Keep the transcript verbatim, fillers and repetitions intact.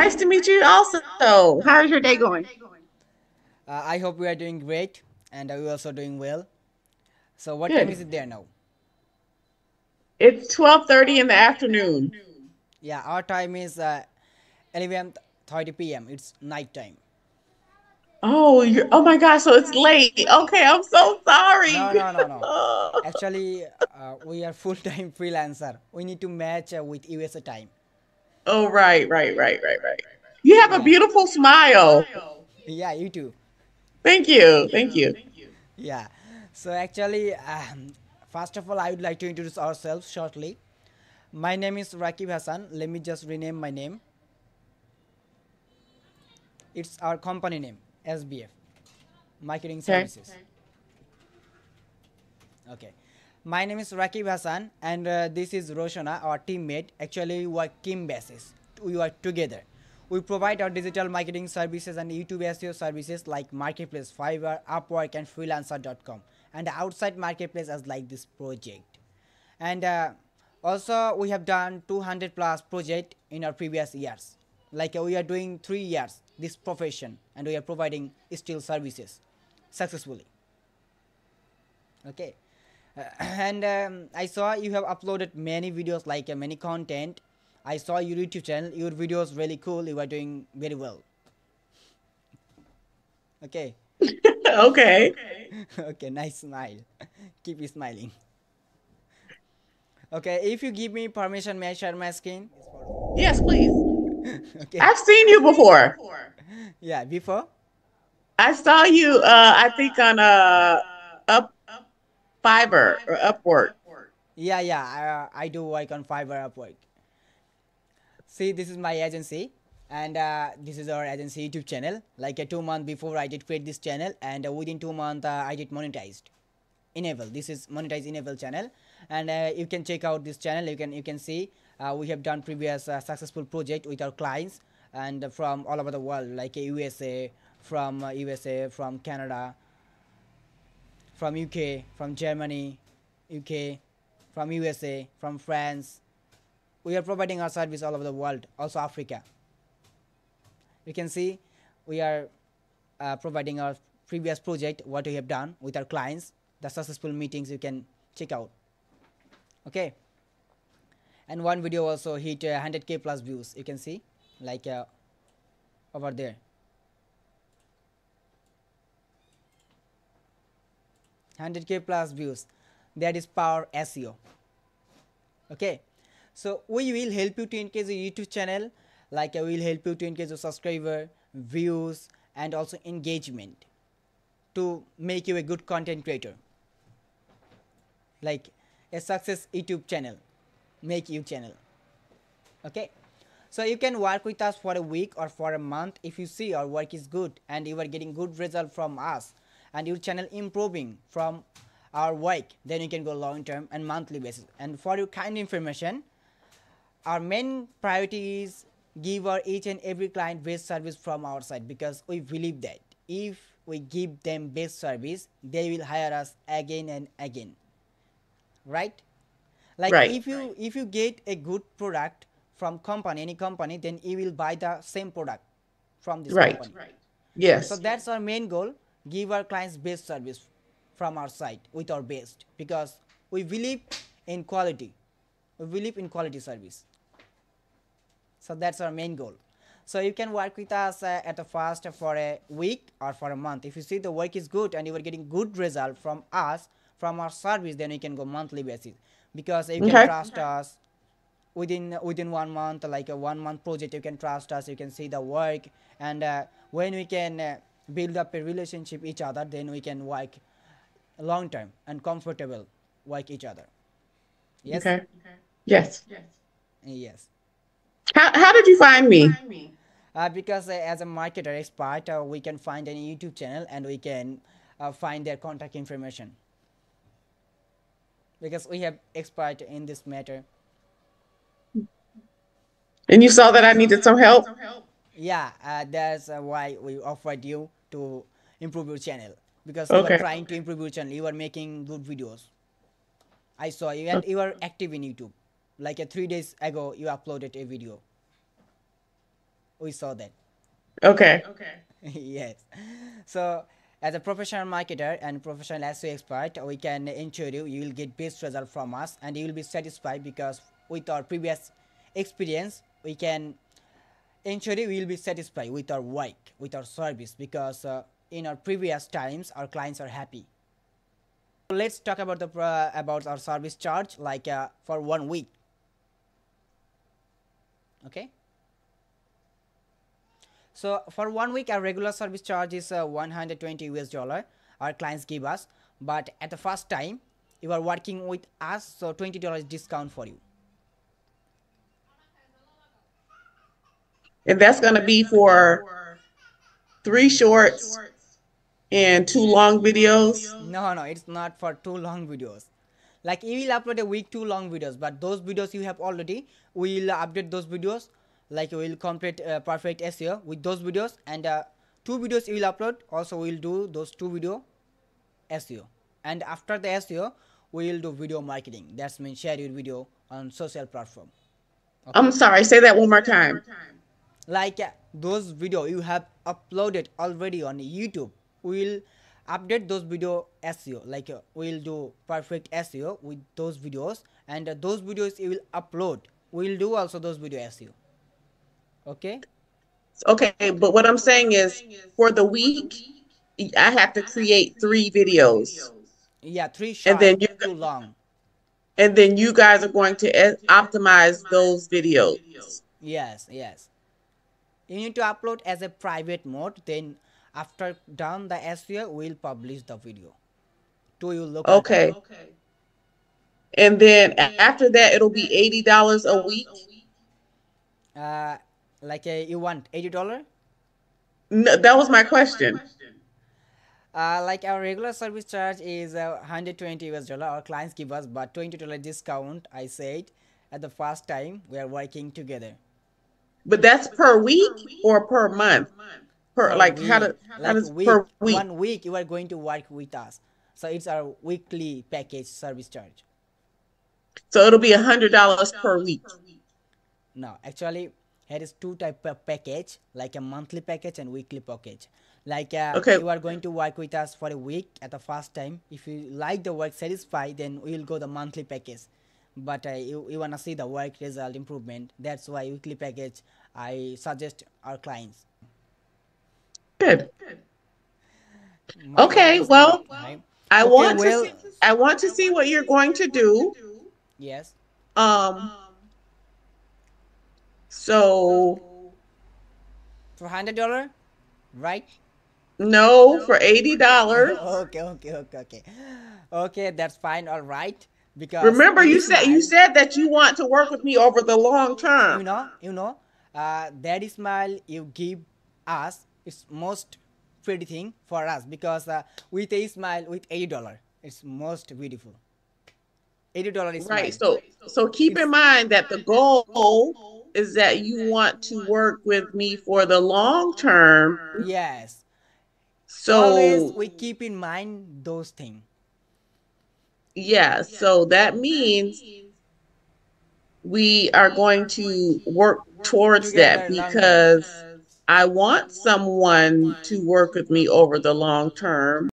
Nice to meet you also. How is your day going? Uh, I hope we are doing great and we're also doing well. So what Good. time is it there now? It's twelve thirty in the afternoon. Yeah, our time is uh, eleven thirty p m It's night time. Oh, you're, oh my gosh, so it's late. Okay, I'm so sorry. No, no, no, no. Actually, uh, we are full-time freelancer. We need to match uh, with U S A time. Oh, right, right, right, right, right. You have yeah. a beautiful smile. Yeah, you too. Thank you. Thank you. Thank you. Yeah. So actually, um, first of all, I would like to introduce ourselves shortly. My name is Rakib Hasan. Let me just rename my name. It's our company name. S B F, Marketing okay. Services. Okay. okay. My name is Rakib Hasan, and uh, this is Roshana, our teammate. Actually, we are team basis. We work together. We provide our digital marketing services and YouTube S E O services like Marketplace, Fiverr, Upwork, and Freelancer dot com, and outside marketplace as like this project. And uh, also, we have done two hundred plus project in our previous years. Like uh, we are doing three years. This profession, and we are providing still services successfully. Okay, uh, and um, I saw you have uploaded many videos, like uh, many content. I saw your YouTube channel. Your videos really cool. You are doing very well. Okay. okay. okay. Nice smile. Keep smiling. Okay. If you give me permission, may I share my screen? Yes, please. Okay. I've seen you before. Yeah, before? I saw you, uh, I think, on uh, up, up Fiverr or Upwork. Yeah, yeah, I, I do work on Fiverr, Upwork. See, this is my agency, and uh, this is our agency YouTube channel. Like uh, two months before, I did create this channel, and uh, within two months, uh, I did monetized. Enable. This is monetized enable channel, and uh, you can check out this channel. You can you can see. Uh, we have done previous uh, successful project with our clients and uh, from all over the world, like uh, U S A, from uh, U S A, from Canada, from U K, from Germany, U K, from U S A, from France. We are providing our service all over the world, also Africa. You can see we are uh, providing our previous project, what we have done with our clients, the successful meetings you can check out. Okay. And one video also hit uh, one hundred K plus views. You can see, like uh, over there, one hundred K plus views. That is power S E O. Okay, so we will help you to increase your YouTube channel. Like I will help you to increase your subscriber, views, and also engagement to make you a good content creator. Like a success YouTube channel. Make your channel. Okay, so you can work with us for a week or for a month. If you see our work is good and you are getting good result from us and your channel improving from our work, then you can go long term and monthly basis. And for your kind information, our main priority is give our each and every client best service from our side, because we believe that if we give them best service, they will hire us again and again, right? Like right. if you right. if you get a good product from company, any company, then you will buy the same product from this right. company. Right. Yes. So that's our main goal: give our clients best service from our side with our best, because we believe in quality. We believe in quality service. So that's our main goal. So you can work with us uh, at the first for a week or for a month. If you see the work is good and you are getting good result from us, from our service, then you can go monthly basis. Because you can okay. trust us within within one month, like a one month project, you can trust us. You can see the work, and uh, when we can uh, build up a relationship each other, then we can work long term and comfortable work each other. Yes. Okay. okay. Yes. Yes. Yes. How how did you find me? Uh, because uh, as a marketer expert, uh, we can find any YouTube channel and we can uh, find their contact information. Because we have expert in this matter. And you saw that I needed some help? Yeah, uh, that's uh, why we offered you to improve your channel. Because okay. you are trying to improve your channel. You are making good videos. I saw you, and you were active in YouTube. Like uh, three days ago, you uploaded a video. we saw that. Okay. Okay. Yes. So as a professional marketer and professional S E O expert, we can ensure you you will get best result from us, and you will be satisfied, because with our previous experience, we can ensure you will be satisfied with our work, with our service, because uh, in our previous times, our clients are happy. Let's talk about the uh, about our service charge, like uh, for one week. Okay. So for one week, our regular service charge is uh, one hundred twenty U S dollar our clients give us. But at the first time, you are working with us, so twenty dollars discount for you. And that's going to be for three shorts and two long videos. No, no, it's not for two long videos. Like, you will upload a week two long videos, but those videos you have already, we will update those videos. Like, we will complete uh, perfect S E O with those videos, and uh, two videos you will upload. Also, we will do those two video S E O, and after the S E O, we will do video marketing. That's mean share your video on social platform. Okay. I'm sorry, say that one more time. Like, uh, those video you have uploaded already on YouTube, we will update those video S E O. Like, uh, we will do perfect S E O with those videos, and uh, those videos you will upload, we will do also those video S E O. Okay. Okay, but what I'm saying is, for the week, I have to create three videos. Yeah, three short, and then you too long. And then you guys are going to optimize those videos. Yes, yes. You need to upload as a private mode. Then after done the S E O, we'll publish the video to your local. Okay. Okay. And then after that, it'll be eighty dollars a week. Uh. Like, uh, you want eighty dollars? No, that was my question. Uh, like, our regular service charge is uh, one hundred twenty U S dollar our clients give us, but twenty dollars discount, I said, at the first time we are working together. But that's per week or per month? Per, per like, week. How, do, how like does week, per week? One week you are going to work with us. So it's our weekly package service charge. So it'll be one hundred dollars per week? No, actually... Here is two type of package, like a monthly package and weekly package. Like, uh, okay. You are going to work with us for a week at the first time. If you like the work, satisfied, then we will go the monthly package. But uh, you, you want to see the work result improvement. That's why weekly package I suggest our clients. Good. My okay, well, right? I, okay, want well, to see, I want to see what you're going to do. Yes. Um. So, for one hundred dollars, right? No, for eighty dollars. Okay, okay, okay, okay. Okay, that's fine. All right. Because remember, you said you said that you want to work with me over the long term. You know, you know, uh, that smile you give us is most pretty thing for us, because uh, with a smile, with eighty dollars, it's most beautiful. eighty dollars is right. So, so keep in mind that the goal is that you want to work with me for the long term. Yes. So always we keep in mind those things. Yeah, so that means we are going to work towards that, because I want someone to work with me over the long term.